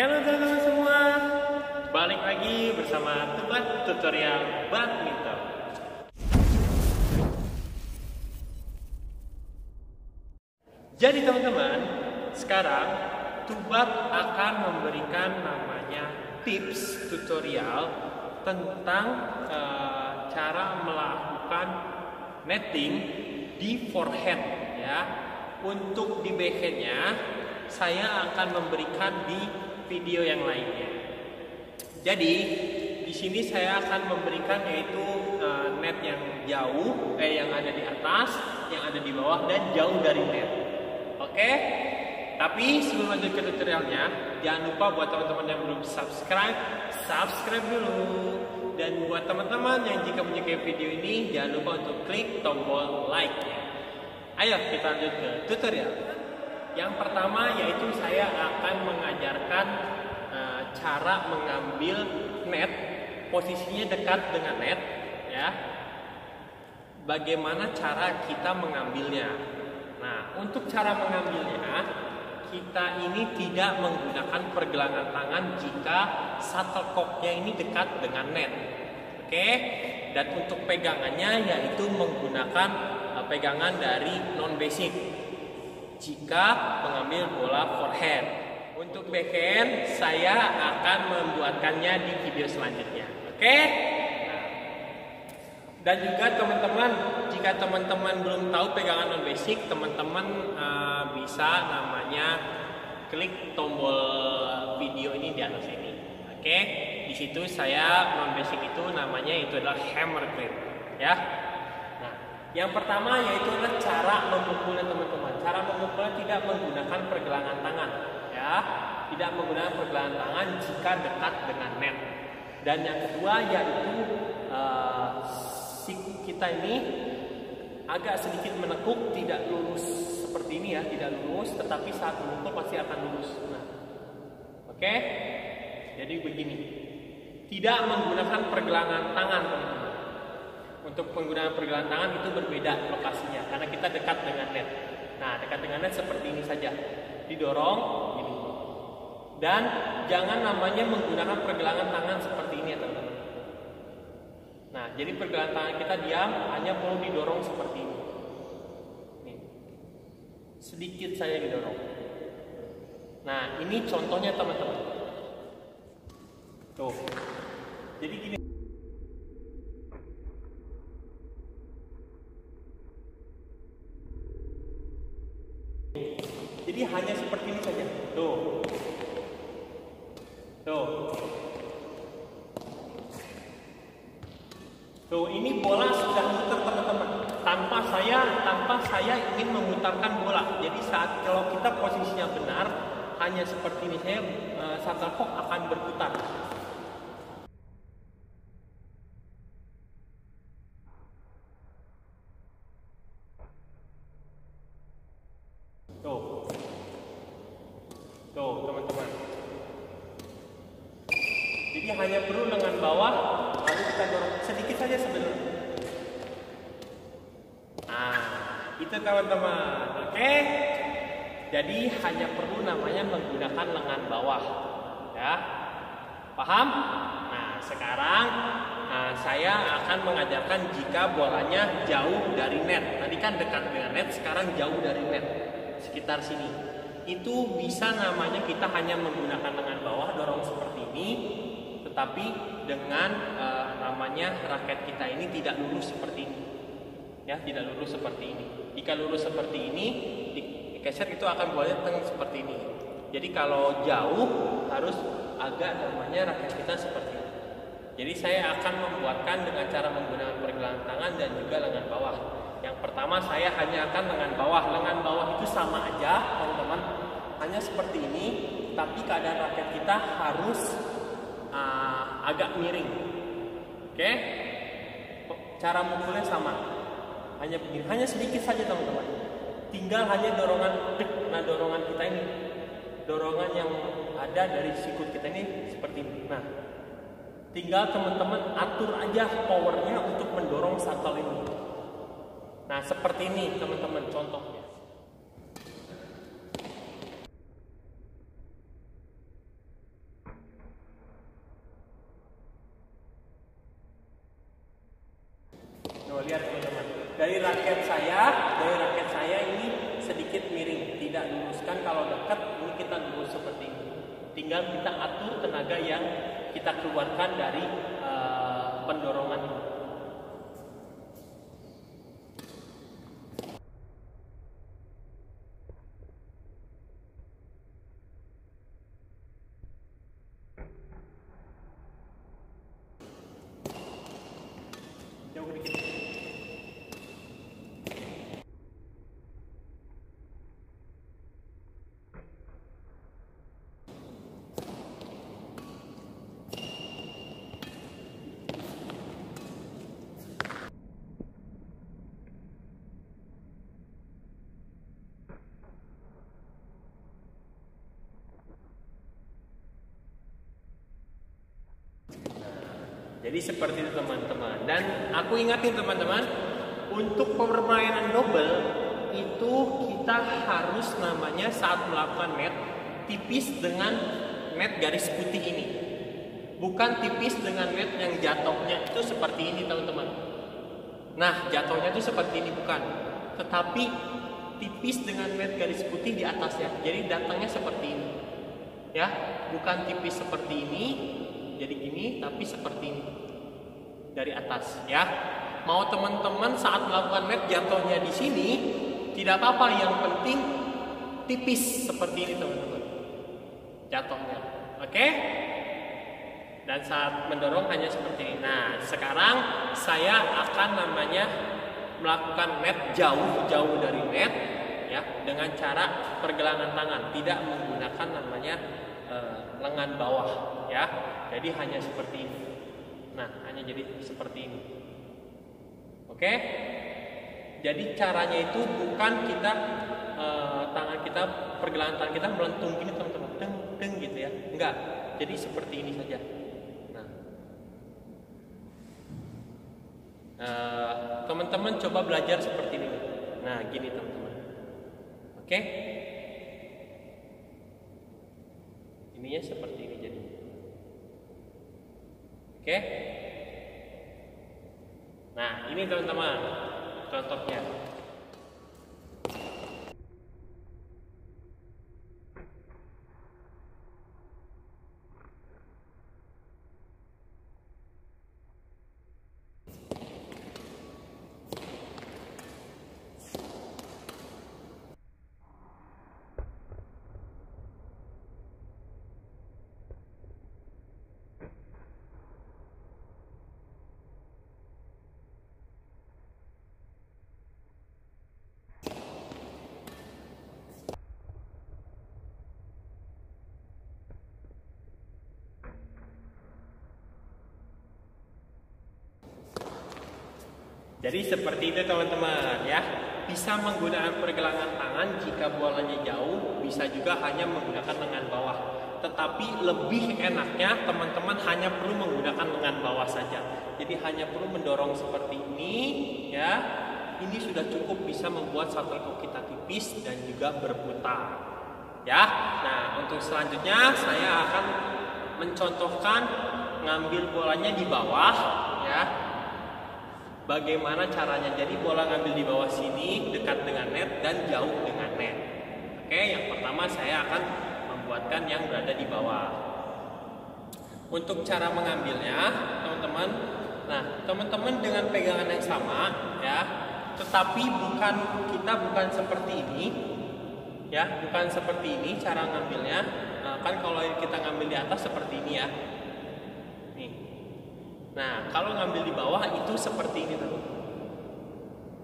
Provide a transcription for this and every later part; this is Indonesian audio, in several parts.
Halo teman-teman semua, balik lagi bersama Tubad Tutorial Badminton. Jadi teman-teman, sekarang Tubad akan memberikan namanya tips tutorial tentang cara melakukan netting di forehand ya. Untuk di backhandnya saya akan memberikan di video yang lainnya. Jadi di sini saya akan memberikan yaitu net yang jauh, yang ada di atas, yang ada di bawah dan jauh dari net. Oke? Tapi sebelum lanjut ke tutorialnya, jangan lupa buat teman-teman yang belum subscribe dulu. Dan buat teman-teman yang jika menyukai video ini, jangan lupa untuk klik tombol like-nya. Ayo kita lanjut ke tutorial. Yang pertama yaitu saya akan mengajarkan cara mengambil net, posisinya dekat dengan net ya. Bagaimana cara kita mengambilnya? Nah, untuk cara mengambilnya kita ini tidak menggunakan pergelangan tangan jika shuttlecocknya ini dekat dengan net. Oke? Dan untuk pegangannya yaitu menggunakan pegangan dari non basic jika mengambil bola forehand. Untuk backhand saya akan membuatkannya di video selanjutnya. Oke? Nah. Dan juga teman-teman, jika teman-teman belum tahu pegangan non basic, teman-teman bisa namanya klik tombol video ini di atas ini. Oke? Di situ saya non basic itu namanya itu adalah hammer grip ya. Yang pertama yaitu adalah cara memukulnya teman-teman. Cara memukulnya tidak menggunakan pergelangan tangan, ya, tidak menggunakan pergelangan tangan jika dekat dengan net. Dan yang kedua yaitu siku kita ini agak sedikit menekuk, tidak lurus seperti ini ya, tidak lurus, tetapi saat memukul pasti akan lurus. Nah, oke, jadi begini, tidak menggunakan pergelangan tangan teman-teman. Untuk penggunaan pergelangan tangan itu berbeda lokasinya karena kita dekat dengan net. Nah, dekat dengan net seperti ini saja, didorong gini. Dan jangan namanya menggunakan pergelangan tangan seperti ini ya teman-teman. Nah, jadi pergelangan tangan kita diam, hanya perlu didorong seperti ini. Nih. Sedikit saja didorong. Nah, ini contohnya teman-teman. Tuh. Jadi gini. Jadi hanya seperti ini saja. Tuh. Tuh. Tuh, ini bola sudah muter teman-teman. Tanpa saya ingin memutarkan bola. Jadi saat kalau kita posisinya benar, hanya seperti ini saja shuttlecock akan berputar. Tuh teman-teman, jadi hanya perlu lengan bawah lalu kita dorong sedikit saja sebenarnya. Nah, itu teman-teman. Oke, jadi hanya perlu namanya menggunakan lengan bawah ya, paham? Nah, sekarang saya akan mengajarkan jika bolanya jauh dari net. Tadi kan dekat dengan net, sekarang jauh dari net, sekitar sini. Itu bisa namanya kita hanya menggunakan lengan bawah, dorong seperti ini, tetapi dengan namanya raket kita ini tidak lurus seperti ini ya, tidak lurus seperti ini. Jika lurus seperti ini dikeser itu akan bolanya tengah seperti ini. Jadi kalau jauh harus agak namanya raket kita seperti ini. Jadi saya akan membuatkan dengan cara menggunakan pergelangan tangan dan juga lengan bawah. Yang pertama saya hanya akan lengan bawah. Lengan bawah itu sama aja teman-teman, hanya seperti ini, tapi keadaan raket kita harus agak miring. Oke? Cara mukulnya sama, hanya begini, hanya sedikit saja teman-teman. Tinggal hanya dorongan. Nah, dorongan kita ini, dorongan yang ada dari siku kita ini seperti ini. Nah, tinggal teman-teman atur aja powernya untuk mendorong shuttle ini. Nah, seperti ini teman-teman contohnya. tinggal kita atur tenaga yang kita keluarkan dari pendorongan ini. Jadi seperti itu teman-teman, dan aku ingatin teman-teman, untuk permainan double itu kita harus namanya saat melakukan net tipis dengan net garis putih ini, bukan tipis dengan net yang jatuhnya itu seperti ini teman-teman. Nah jatuhnya itu seperti ini bukan, tetapi tipis dengan net garis putih di atasnya, jadi datangnya seperti ini ya, bukan tipis seperti ini. Jadi gini, tapi seperti ini dari atas ya. Mau teman-teman saat melakukan net jatuhnya di sini tidak apa-apa, yang penting tipis seperti ini teman-teman jatuhnya, oke? Dan saat mendorong hanya seperti ini. Nah sekarang saya akan namanya melakukan net jauh-jauh dari net ya, dengan cara pergelangan tangan, tidak menggunakan namanya lengan bawah ya. Jadi hanya seperti ini. Nah, hanya jadi seperti ini. Oke? Jadi caranya itu bukan kita tangan kita, pergelangan tangan kita melentung gini teman-teman, deng deng gitu ya. Enggak. Jadi seperti ini saja. Nah. Teman-teman coba belajar seperti ini. Nah, gini teman-teman. Oke? Ininya seperti ini jadi. Oke, nah ini teman-teman contohnya. Jadi seperti itu teman-teman ya. Bisa menggunakan pergelangan tangan jika bolanya jauh, bisa juga hanya menggunakan lengan bawah. Tetapi lebih enaknya teman-teman hanya perlu menggunakan lengan bawah saja. Jadi hanya perlu mendorong seperti ini ya. Ini sudah cukup bisa membuat shuttlecock kita tipis dan juga berputar. Ya. Nah, untuk selanjutnya saya akan mencontohkan ngambil bolanya di bawah ya. Bagaimana caranya? Jadi bola ngambil di bawah sini, dekat dengan net dan jauh dengan net. Oke, yang pertama saya akan membuatkan yang berada di bawah. Untuk cara mengambilnya, teman-teman. Nah, teman-teman dengan pegangan yang sama, ya. Tetapi kita bukan seperti ini, ya. Bukan seperti ini cara ngambilnya. Nah, kan kalau kita ngambil di atas seperti ini ya. Nah, kalau ngambil di bawah itu seperti ini tuh.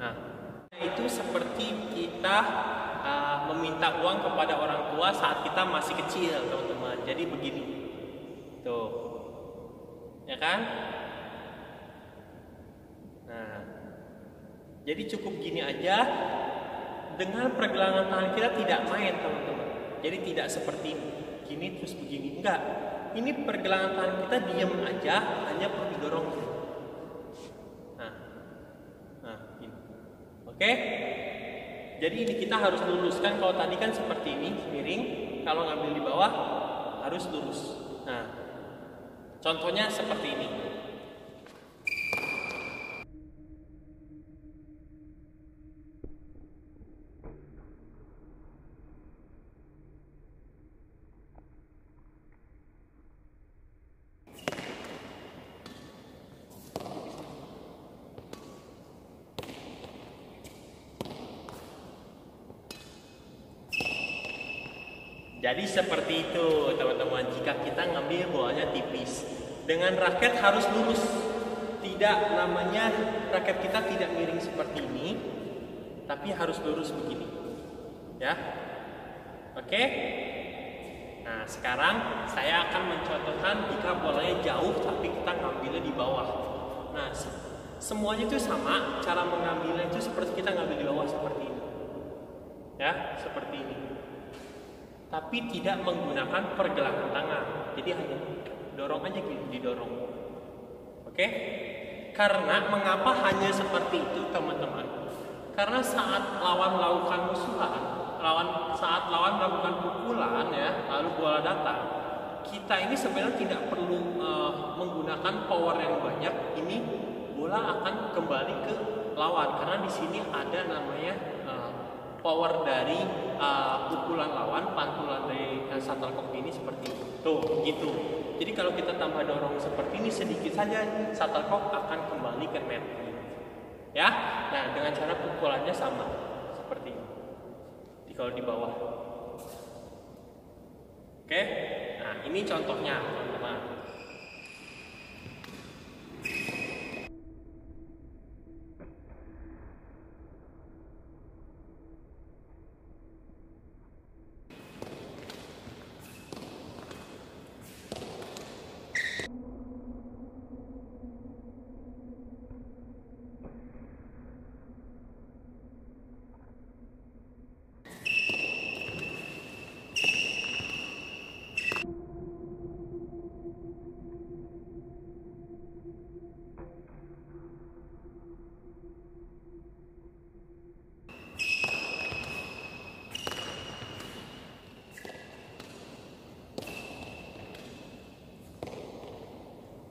Nah, itu seperti kita meminta uang kepada orang tua saat kita masih kecil, teman-teman. Jadi begini. Tuh. Ya kan? Nah. Jadi cukup gini aja. Dengan pergelangan tangan kita tidak main, teman-teman. Jadi tidak seperti ini. Gini terus begini. Enggak. Ini pergelangan tangan kita diam aja, hanya perlu didorong. Nah, ini. Oke. Jadi ini kita harus luruskan. Kalau tadi kan seperti ini, miring. Kalau ngambil di bawah harus lurus. Nah, contohnya seperti ini. Jadi seperti itu teman-teman, jika kita ngambil bolanya tipis. Dengan raket harus lurus. Tidak namanya raket kita tidak miring seperti ini, tapi harus lurus begini. Ya. Oke. Nah, sekarang saya akan mencontohkan jika bolanya jauh tapi kita ngambilnya di bawah. Nah, semuanya itu sama, cara mengambilnya itu seperti kita ngambil di bawah seperti ini. Ya, seperti ini. Tapi tidak menggunakan pergelangan tangan, jadi hanya dorong aja gitu, didorong. Oke? Karena mengapa hanya seperti itu teman-teman? Karena saat lawan melakukan musuhan, saat lawan melakukan pukulan ya, lalu bola datang, kita ini sebenarnya tidak perlu menggunakan power yang banyak. Ini bola akan kembali ke lawan karena di sini ada namanya power dari pukulan lawan, pantulan dari shuttle cock ini seperti itu. Tuh, gitu. Jadi kalau kita tambah dorong seperti ini sedikit saja, shuttle cock akan kembali ke net. Ya. Nah, dengan cara pukulannya sama seperti ini. Jadi kalau di bawah. Oke. Nah, ini contohnya, teman-teman.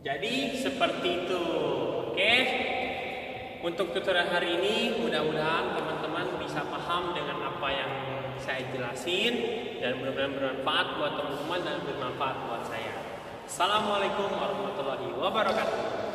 Jadi seperti itu, oke. Untuk tutorial hari ini mudah-mudahan teman-teman bisa paham dengan apa yang saya jelasin dan mudah-mudahan bermanfaat buat teman-teman dan bermanfaat buat saya. Assalamualaikum warahmatullahi wabarakatuh.